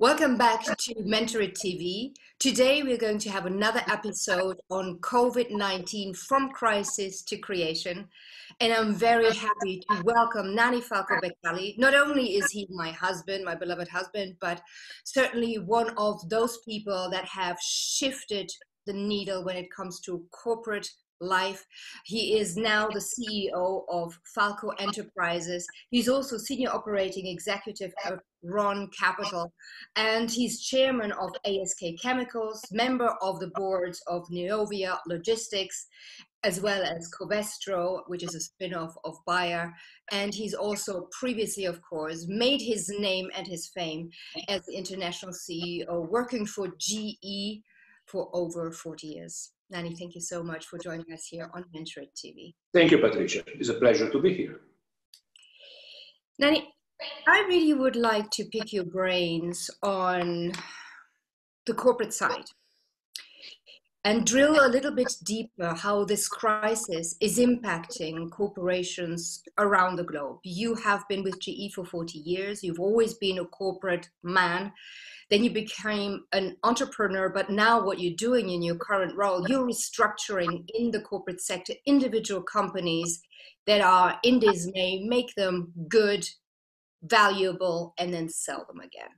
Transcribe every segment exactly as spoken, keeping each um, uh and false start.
Welcome back to Mentorit T V. Today we're going to have another episode on COVID nineteen, from crisis to creation. And I'm very happy to welcome Nani Falco Beccali. Not only is he my husband, my beloved husband, but certainly one of those people that have shifted the needle when it comes to corporate life. He is now the C E O of Falco Enterprises. He's also Senior Operating Executive at Ron Capital, and he's Chairman of A S K Chemicals, member of the boards of Neovia Logistics, as well as Covestro, which is a spin-off of Bayer. And he's also previously, of course, made his name and his fame as the international C E O, working for G E for over forty years. Nani, thank you so much for joining us here on Mentorit T V. Thank you, Patricia. It's a pleasure to be here. Nani, I really would like to pick your brains on the corporate side and drill a little bit deeper how this crisis is impacting corporations around the globe. You have been with G E for forty years. You've always been a corporate man. Then you became an entrepreneur, but now what you're doing in your current role, you're restructuring in the corporate sector, individual companies that are in dismay, make them good, valuable, and then sell them again.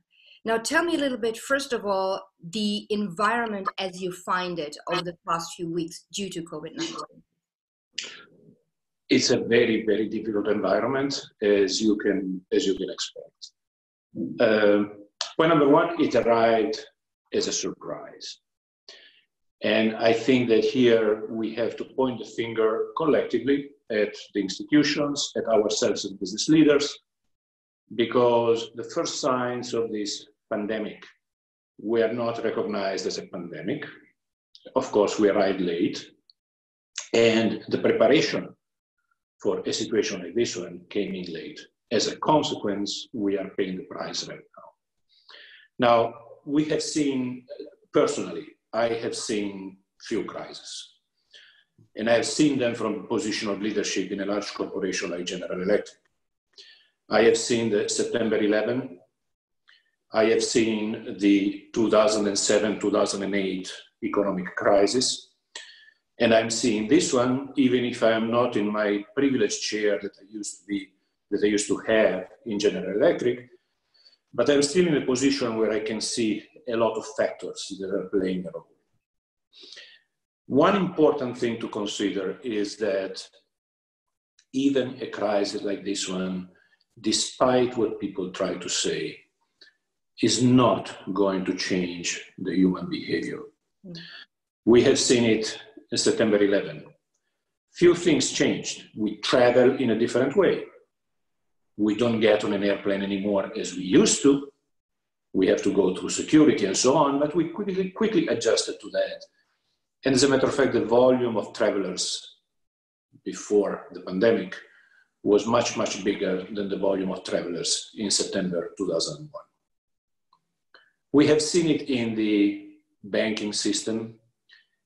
Now, tell me a little bit, first of all, the environment as you find it over the past few weeks due to COVID nineteen. It's a very, very difficult environment, as you can, as you can expect. Um, Point number one, it arrived as a surprise. And I think that here we have to point the finger collectively at the institutions, at ourselves as business leaders, because the first signs of this pandemic were not recognized as a pandemic. Of course, we arrived late. And the preparation for a situation like this one came in late. As a consequence, we are paying the price right now. Now, we have seen, personally, I have seen few crises. And I have seen them from the position of leadership in a large corporation like General Electric. I have seen the September eleventh. I have seen the two thousand seven, two thousand eight economic crisis. And I'm seeing this one, even if I am not in my privileged chair that I used to be, that I used to have in General Electric. But I'm still in a position where I can see a lot of factors that are playing a role. One important thing to consider is that even a crisis like this one, despite what people try to say, is not going to change the human behavior. Mm. We have seen it in September eleventh. Few things changed. We travel in a different way. We don't get on an airplane anymore as we used to. We have to go through security and so on, but we quickly, quickly adjusted to that. And as a matter of fact, the volume of travelers before the pandemic was much, much bigger than the volume of travelers in September two thousand one. We have seen it in the banking system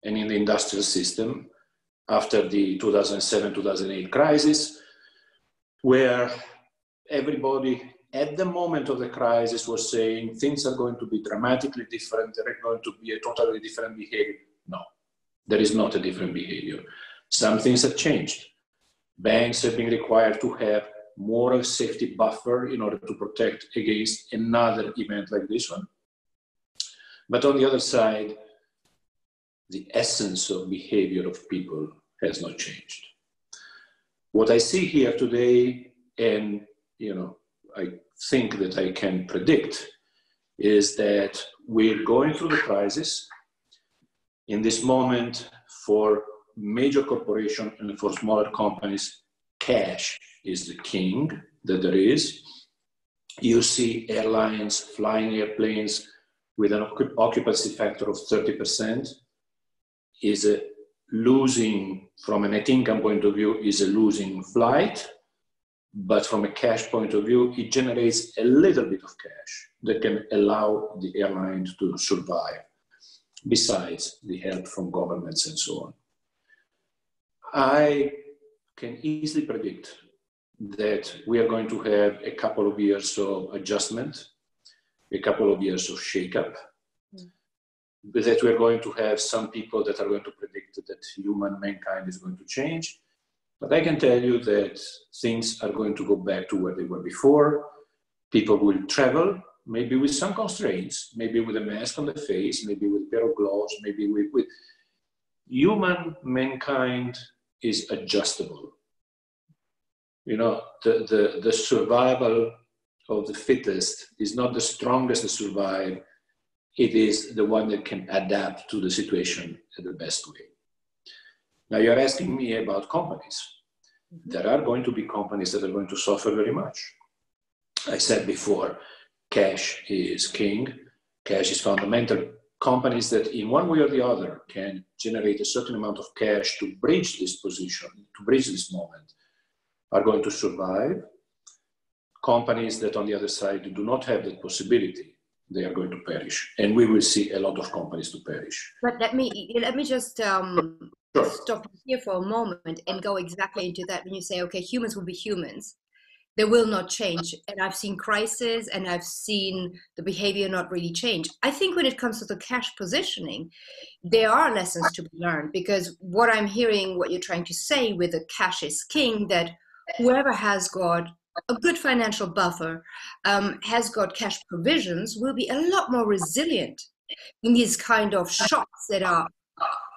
and in the industrial system after the two thousand seven, two thousand eight crisis, where everybody at the moment of the crisis was saying things are going to be dramatically different, they're going to be a totally different behavior. No, there is not a different behavior. Some things have changed. Banks have been required to have more of a safety buffer in order to protect against another event like this one. But on the other side, the essence of behavior of people has not changed. What I see here today, and you know, I think that I can predict, is that we're going through the crisis in this moment. For major corporations and for smaller companies, cash is the king that there is. You see airlines flying airplanes with an occupancy factor of thirty percent is a losing, from a net income point of view, is a losing flight. But from a cash point of view, it generates a little bit of cash that can allow the airline to survive, besides the help from governments and so on. I can easily predict that we are going to have a couple of years of adjustment. a couple of years of shakeup. Mm. With that, we're going to have some people that are going to predict that human mankind is going to change. But I can tell you that things are going to go back to where they were before. People will travel, maybe with some constraints, maybe with a mask on the face, maybe with a pair of gloves, maybe with, with... Human mankind is adjustable. You know, the, the, the survival of the fittest is not the strongest to survive. It is the one that can adapt to the situation in the best way. Now you're asking me about companies. Mm-hmm. There are going to be companies that are going to suffer very much. I said before, cash is king. Cash is fundamental. Companies that in one way or the other can generate a certain amount of cash to bridge this position, to bridge this moment, are going to survive. Companies that on the other side do not have that possibility, they are going to perish. And we will see a lot of companies to perish. But let me, let me just um, sure. stop here for a moment and go exactly into that. When you say, okay, humans will be humans. They will not change. And I've seen crises and I've seen the behavior not really change. I think when it comes to the cash positioning, there are lessons to be learned, because what I'm hearing, what you're trying to say with the cash is king, that whoever has got a good financial buffer, um, has got cash provisions, will be a lot more resilient in these kind of shocks that are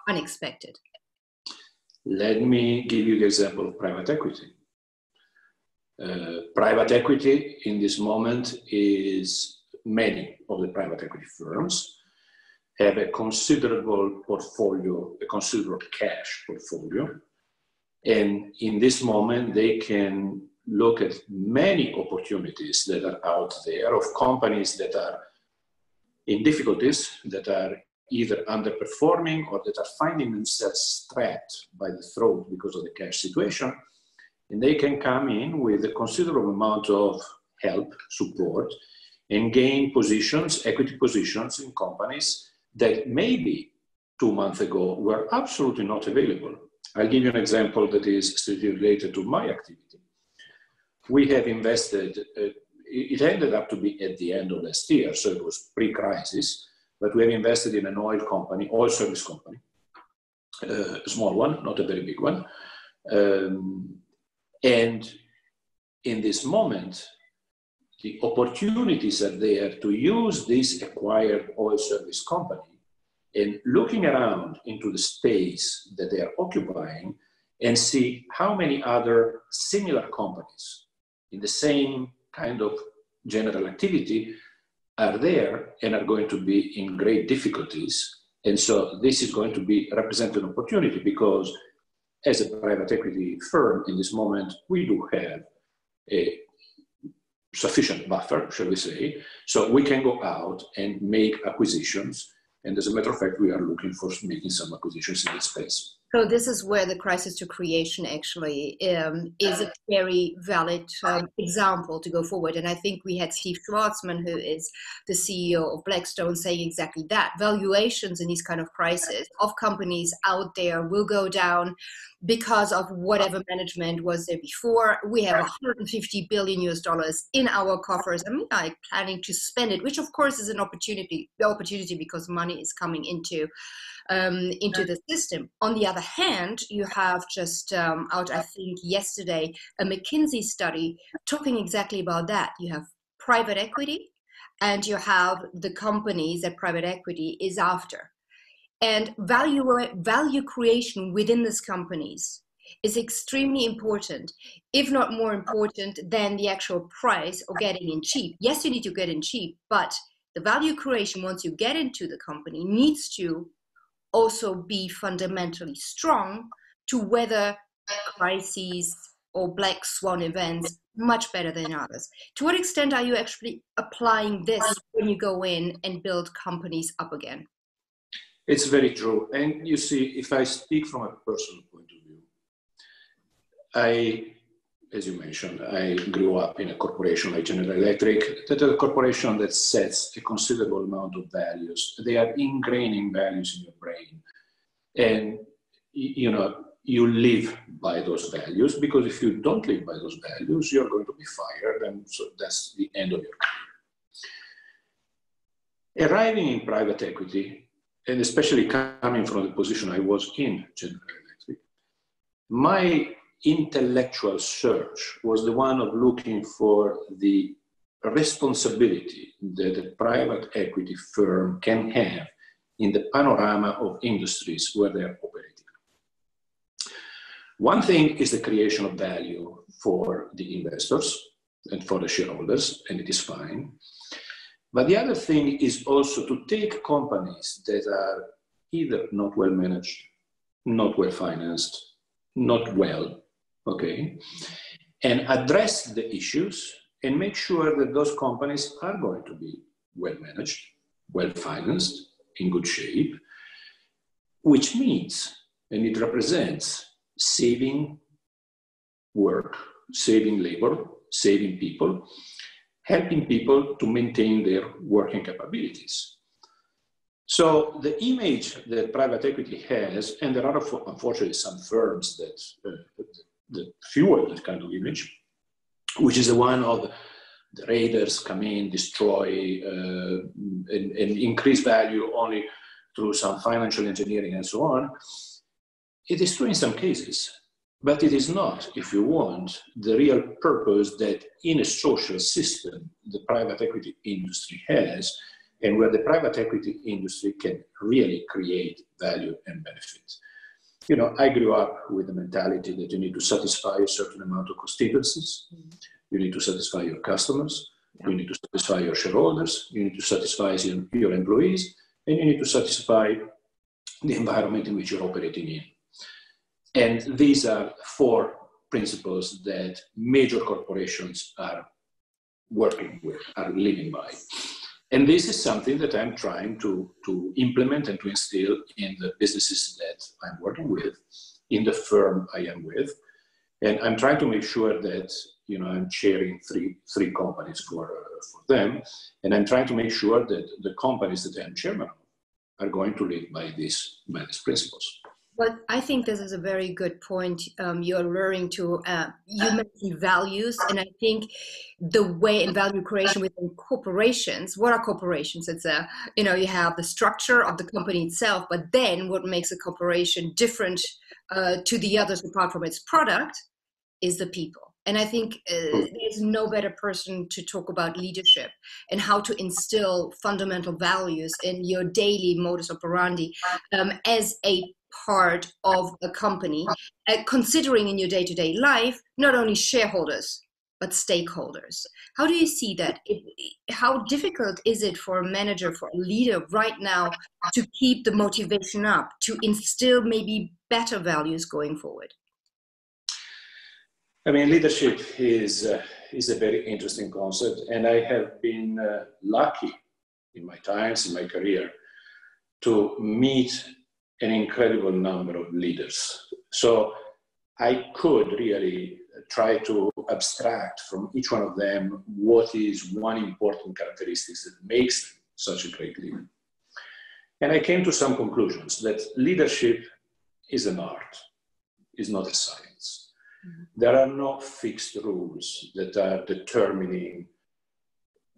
unexpected. Let me give you the example of private equity. Uh, private equity in this moment is many of the private equity firms have a considerable portfolio, a considerable cash portfolio. And in this moment, they can look at many opportunities that are out there of companies that are in difficulties, that are either underperforming or that are finding themselves strapped by the throat because of the cash situation. And they can come in with a considerable amount of help, support, and gain positions, equity positions in companies that maybe two months ago were absolutely not available. I'll give you an example that is strictly related to my activity. We have invested, uh, it ended up to be at the end of last year, so it was pre-crisis, but we have invested in an oil company, oil service company, uh, a small one, not a very big one. Um, And in this moment, the opportunities are there to use this acquired oil service company, and looking around into the space that they are occupying and see how many other similar companies in the same kind of general activity are there and are going to be in great difficulties. And so this is going to be represented an opportunity, because as a private equity firm in this moment, we do have a sufficient buffer, shall we say, so we can go out and make acquisitions. And as a matter of fact, we are looking for making some acquisitions in this space. So this is where the crisis to creation actually um, is a very valid um, example to go forward. And I think we had Steve Schwarzman, who is the C E O of Blackstone, saying exactly that. Valuations in these kind of crises of companies out there will go down because of whatever management was there before. We have one hundred fifty billion U S dollars in our coffers, and we are planning to spend it, which of course is an opportunity, the opportunity because money is coming into um, into the system. On the other hand, you have just um, out, I think yesterday, a McKinsey study talking exactly about that. You have private equity, and you have the companies that private equity is after. And value, value creation within these companies is extremely important, if not more important than the actual price or getting in cheap. Yes, you need to get in cheap, but the value creation, once you get into the company, needs to also be fundamentally strong to weather crises or black swan events much better than others. To what extent are you actually applying this when you go in and build companies up again? It's very true. And you see, if I speak from a personal point of view, I, as you mentioned, I grew up in a corporation like General Electric, that a corporation that sets a considerable amount of values. They are ingraining values in your brain. And, you know, you live by those values, because if you don't live by those values, you're going to be fired. And so that's the end of your career. Arriving in private equity, and especially coming from the position I was in, General Electric, my intellectual search was the one of looking for the responsibility that a private equity firm can have in the panorama of industries where they are operating. One thing is the creation of value for the investors and for the shareholders, and it is fine. But the other thing is also to take companies that are either not well managed, not well financed, not well, okay, and address the issues and make sure that those companies are going to be well managed, well financed, in good shape, which means, and it represents, saving work, saving labor, saving people, helping people to maintain their working capabilities. So the image that private equity has, and there are unfortunately some firms that, uh, that fuel that kind of image, which is the one of the raiders come in, destroy, uh, and, and increase value only through some financial engineering and so on. It is true in some cases, but it is not, if you want, the real purpose that in a social system the private equity industry has, and where the private equity industry can really create value and benefits. You know, I grew up with the mentality that you need to satisfy a certain amount of constituencies, you need to satisfy your customers, you need to satisfy your shareholders, you need to satisfy your employees, and you need to satisfy the environment in which you're operating in. And these are four principles that major corporations are working with, are living by. And this is something that I'm trying to, to implement and to instill in the businesses that I'm working with, in the firm I am with. And I'm trying to make sure that, you know, I'm chairing three, three companies for, uh, for them. And I'm trying to make sure that the companies that I'm chairman of are going to live by these, by these principles. But I think this is a very good point um, you're referring to. Uh, you mentioned values, and I think the way in value creation within corporations, what are corporations? It's a, you know, you have the structure of the company itself, but then what makes a corporation different uh, to the others apart from its product is the people. And I think uh, there's no better person to talk about leadership and how to instill fundamental values in your daily modus operandi um, as a part of a company, uh, considering in your day-to-day life, not only shareholders, but stakeholders. How do you see that? It, how difficult is it for a manager, for a leader right now to keep the motivation up, to instill maybe better values going forward? I mean, leadership is, uh, is a very interesting concept, and I have been uh, lucky in my times, in my career, to meet an incredible number of leaders. So I could really try to abstract from each one of them what is one important characteristic that makes them such a great leader. And I came to some conclusions that leadership is an art, is not a science. There are no fixed rules that are determining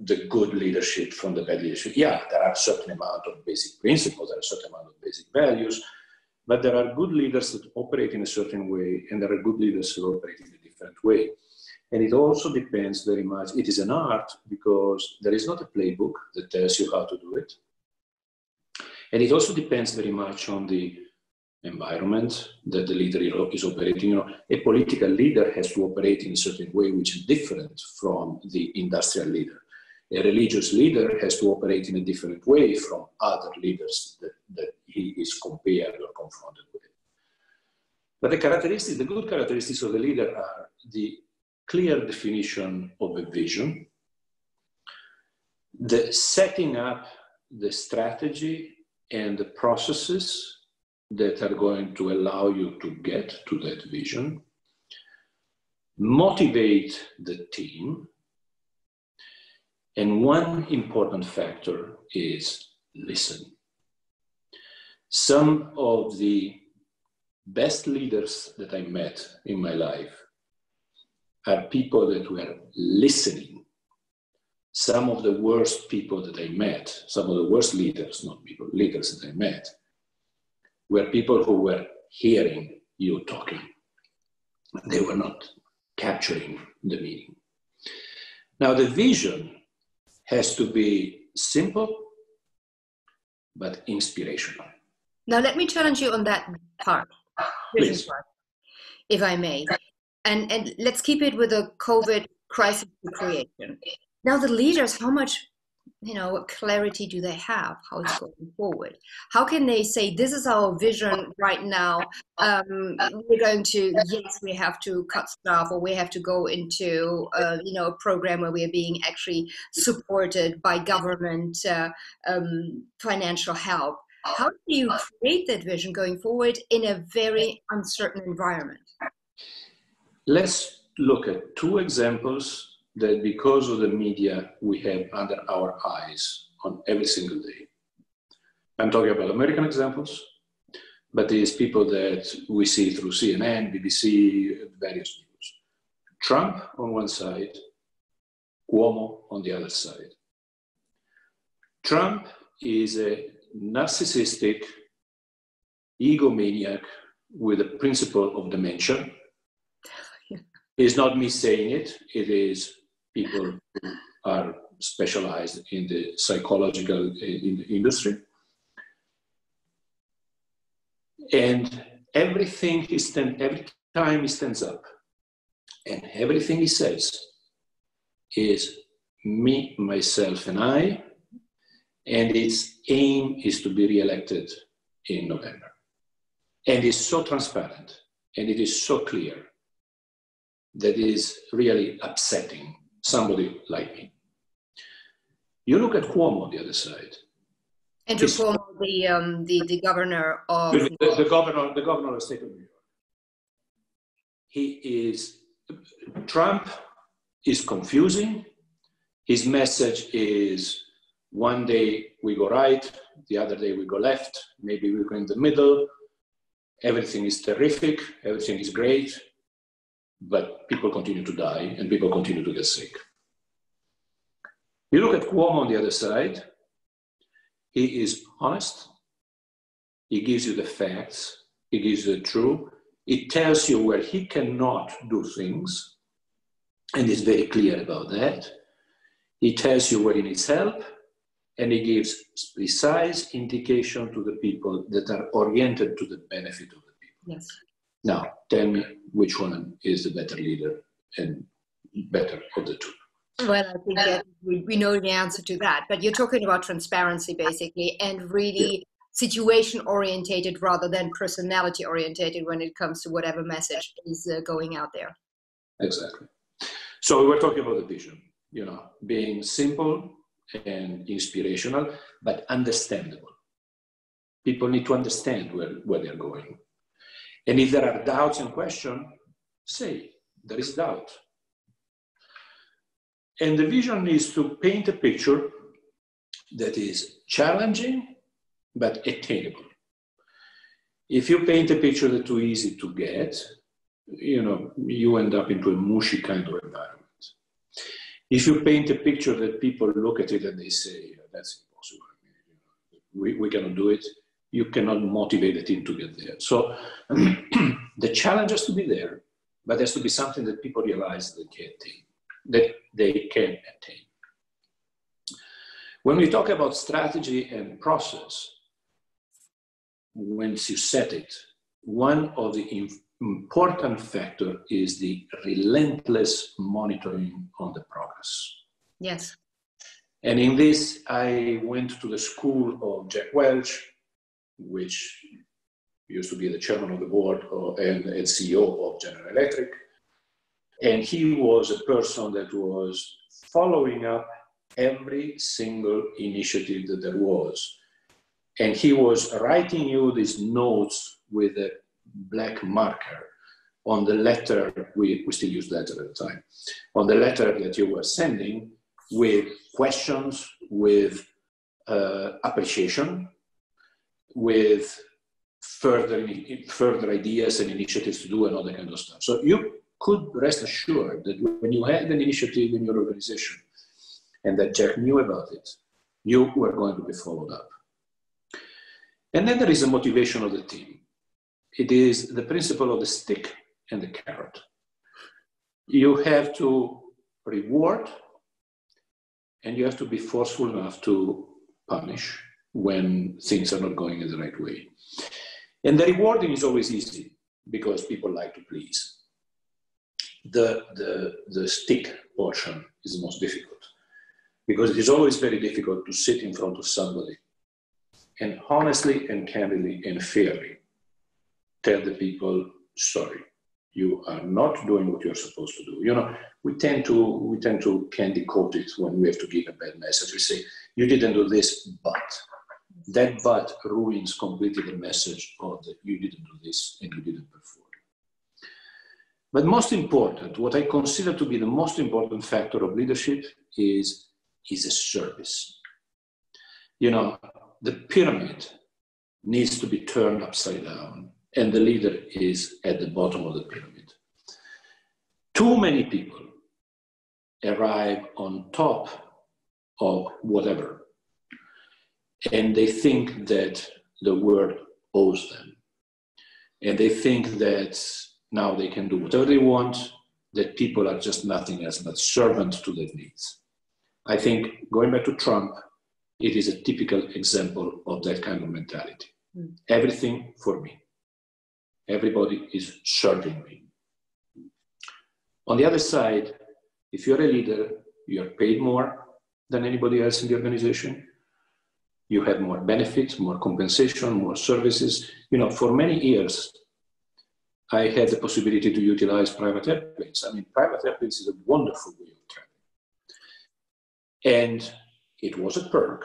the good leadership from the bad leadership. Yeah, there are a certain amount of basic principles, there are a certain amount of basic values, but there are good leaders that operate in a certain way, and there are good leaders who operate in a different way. And it also depends very much. It is an art because there is not a playbook that tells you how to do it. And it also depends very much on the environment that the leader is operating. You know, a political leader has to operate in a certain way which is different from the industrial leader. A religious leader has to operate in a different way from other leaders that, that he is compared or confronted with. But the characteristics, the good characteristics of the leader are the clear definition of a vision, the setting up the strategy and the processes that are going to allow you to get to that vision, motivate the team, and one important factor is listen. Some of the best leaders that I met in my life are people that were listening some of the worst people that I met, some of the worst leaders, not people, leaders that I met, were people who were hearing you talking. They were not capturing the meaning. Now, the vision has to be simple, but inspirational. Now, let me challenge you on that part, vision part, if I may. And, and let's keep it with a COVID crisis creation. Now the leaders, how much, you know, clarity do they have? How it's going forward? How can they say, this is our vision right now? Um, we're going to, yes, we have to cut staff, or we have to go into, uh, you know, a program where we are being actually supported by government uh, um, financial help. How do you create that vision going forward in a very uncertain environment? Let's look at two examples that, because of the media, we have under our eyes on every single day. I'm talking about American examples, but these people that we see through C N N, B B C, various news. Trump on one side, Cuomo on the other side. Trump is a narcissistic egomaniac with a principle of dementia. It's not me saying it, it is people who are specialized in the psychological in the industry. And everything he stand, every time he stands up and everything he says is me, myself, and I, and its aim is to be re-elected in November. And it's so transparent and it is so clear that is really upsetting somebody like me. You look at Cuomo on the other side. Andrew Cuomo, the, um, the, the governor of... The, the, the, governor, the governor of the state of New York. He is... Trump is confusing. His message is one day we go right, the other day we go left, maybe we go in the middle. Everything is terrific, everything is great. But people continue to die and people continue to get sick. You look at Cuomo on the other side, he is honest, he gives you the facts, he gives you the truth, he tells you where he cannot do things, and is very clear about that. He tells you where he needs help, and he gives precise indication to the people that are oriented to the benefit of the people. Yes. Now, tell me which one is the better leader and better of the two. Well, I think that we, we know the answer to that, but you're talking about transparency basically, and really yeah. situation orientated rather than personality orientated when it comes to whatever message is uh, going out there. Exactly. So we were talking about the vision, you know, being simple and inspirational, but understandable. People need to understand where, where they're going. And if there are doubts and questions, say, there is doubt. And the vision is to paint a picture that is challenging, but attainable. If you paint a picture that's too easy to get, you know, you end up into a mushy kind of environment. If you paint a picture that people look at it and they say, that's impossible, we, we cannot do it, you cannot motivate the team to get there. So the challenge has to be there, but there has to be something that people realize they can attain, that they can attain. When we talk about strategy and process, once you set it, one of the important factors is the relentless monitoring on the progress. Yes. And in this, I went to the school of Jack Welch, which used to be the chairman of the board and C E O of General Electric. And he was a person that was following up every single initiative that there was. And he was writing you these notes with a black marker on the letter, we, we still used letter at the time, on the letter that you were sending with questions, with uh, appreciation, with further, further ideas and initiatives to do and all that kind of stuff. So you could rest assured that when you had an initiative in your organization and that Jack knew about it, you were going to be followed up. And then there is the motivation of the team. It is the principle of the stick and the carrot. You have to reward and you have to be forceful enough to punish when things are not going in the right way. And the rewarding is always easy because people like to please. The, the, the stick portion is the most difficult because it is always very difficult to sit in front of somebody and honestly and candidly and fairly tell the people, sorry, you are not doing what you're supposed to do. You know, we tend to, we tend to candy coat it when we have to give a bad message. We say, you didn't do this, but. That but ruins completely the message of that you didn't do this and you didn't perform. But most important, what I consider to be the most important factor of leadership is, is a service. You know, the pyramid needs to be turned upside down and the leader is at the bottom of the pyramid. Too many people arrive on top of whatever, and they think that the world owes them. And they think that now they can do whatever they want, that people are just nothing else but servants to their needs. I think, going back to Trump, it is a typical example of that kind of mentality. Mm. Everything for me. Everybody is serving me. On the other side, if you're a leader, you're paid more than anybody else in the organization. You have more benefits, more compensation, more services. You know, for many years, I had the possibility to utilize private airplanes. I mean, private airplanes is a wonderful way of traveling. And it was a perk,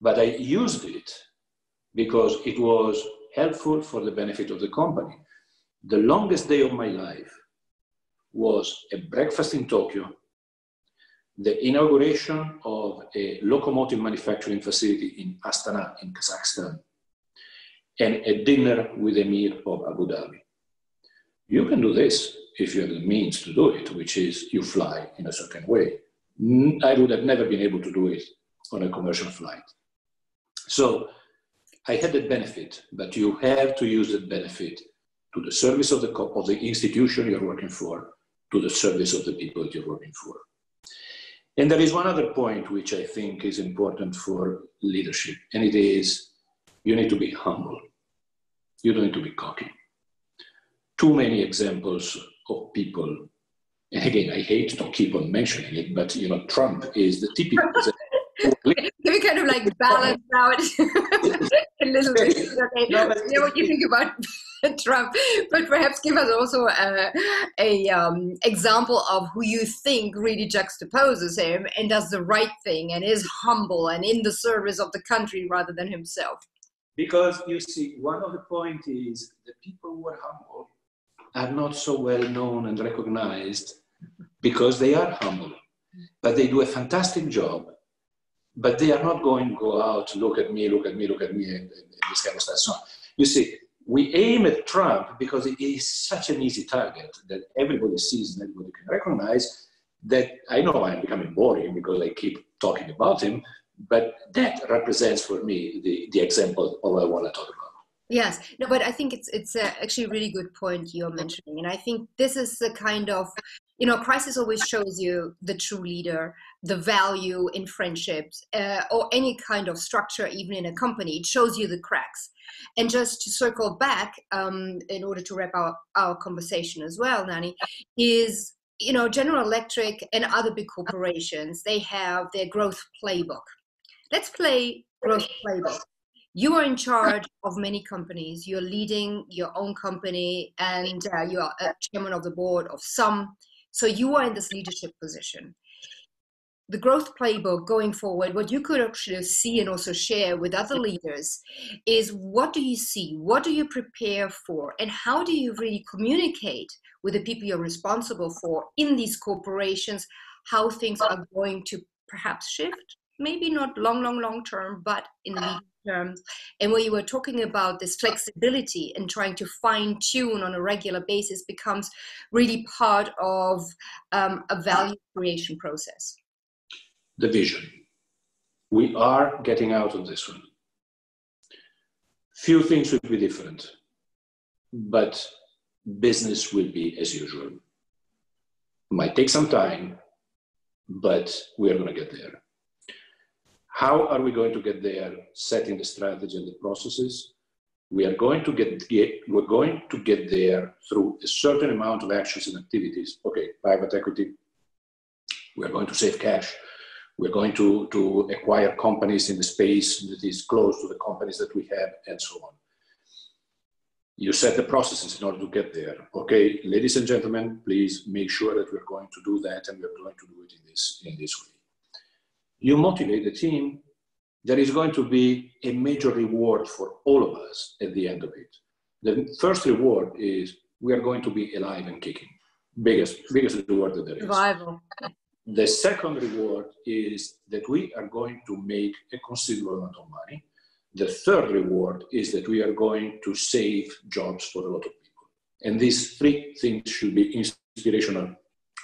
but I used it because it was helpful for the benefit of the company. The longest day of my life was a breakfast in Tokyo, the inauguration of a locomotive manufacturing facility in Astana, in Kazakhstan, and a dinner with Emir of Abu Dhabi. You can do this if you have the means to do it, which is you fly in a certain way. I would have never been able to do it on a commercial flight. So I had that benefit, but you have to use that benefit to the service of the, of the institution you're working for, to the service of the people that you're working for. And there is one other point which I think is important for leadership, and it is you need to be humble. You don't need to be cocky. Too many examples of people, and again, I hate to keep on mentioning it, but you know, Trump is the typical example. Can we kind of like balance out a little bit? Okay. No, I know what you think about Trump, but perhaps give us also a, a um, example of who you think really juxtaposes him and does the right thing and is humble and in the service of the country rather than himself. Because you see, one of the points is the people who are humble are not so well known and recognized because they are humble, but they do a fantastic job. But they are not going to go out, look at me, look at me, look at me, and, and, and this kind of stuff. So you see, we aim at Trump because it is such an easy target that everybody sees and everybody can recognize that. I know I'm becoming boring because I keep talking about him, but that represents for me the, the example of what I want to talk about. Yes, no, but I think it's, it's a actually a really good point you're mentioning. And I think this is the kind of, you know, crisis always shows you the true leader, the value in friendships uh, or any kind of structure, even in a company. It shows you the cracks. And just to circle back, um, in order to wrap our, our conversation as well, Nani, is, you know, General Electric and other big corporations, they have their growth playbook. Let's play growth playbook. You are in charge of many companies. You're leading your own company and uh, you are a chairman of the board of some. So you are in this leadership position. The growth playbook going forward, what you could actually see and also share with other leaders is what do you see? What do you prepare for? And how do you really communicate with the people you're responsible for in these corporations, how things are going to perhaps shift? Maybe not long, long, long term, but in the terms. And when you were talking about this flexibility and trying to fine tune on a regular basis becomes really part of um, a value creation process. the vision. We are getting out of this one. Few things would be different, but business will be as usual. Might take some time, but we are going to get there. How are we going to get there? Setting the strategy and the processes. We are going to get, get, we're going to get there through a certain amount of actions and activities. Okay, private equity. We're going to save cash. We're going to, to acquire companies in the space that is close to the companies that we have, and so on. You set the processes in order to get there. Okay, ladies and gentlemen, please make sure that we're going to do that, and we're going to do it in this, in this way. You motivate the team. There is going to be a major reward for all of us at the end of it. The first reward is we are going to be alive and kicking. Biggest, biggest reward that there is. Survival. The second reward is that we are going to make a considerable amount of money. The third reward is that we are going to save jobs for a lot of people. And these three things should be inspirational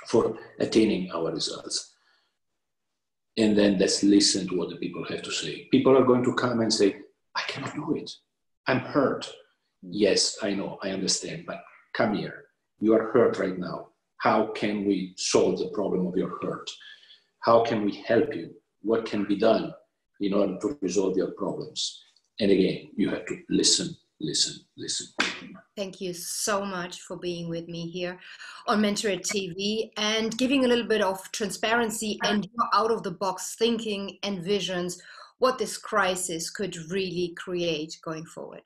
for attaining our results. And then let's listen to what the people have to say. People are going to come and say, I cannot do it. I'm hurt. Yes, I know, I understand, but come here. You are hurt right now. How can we solve the problem of your hurt? How can we help you? What can be done in order to resolve your problems? And again, you have to listen, listen, listen. Thank you so much for being with me here on Mentorit T V and giving a little bit of transparency and out-of-the-box thinking and visions, what this crisis could really create going forward.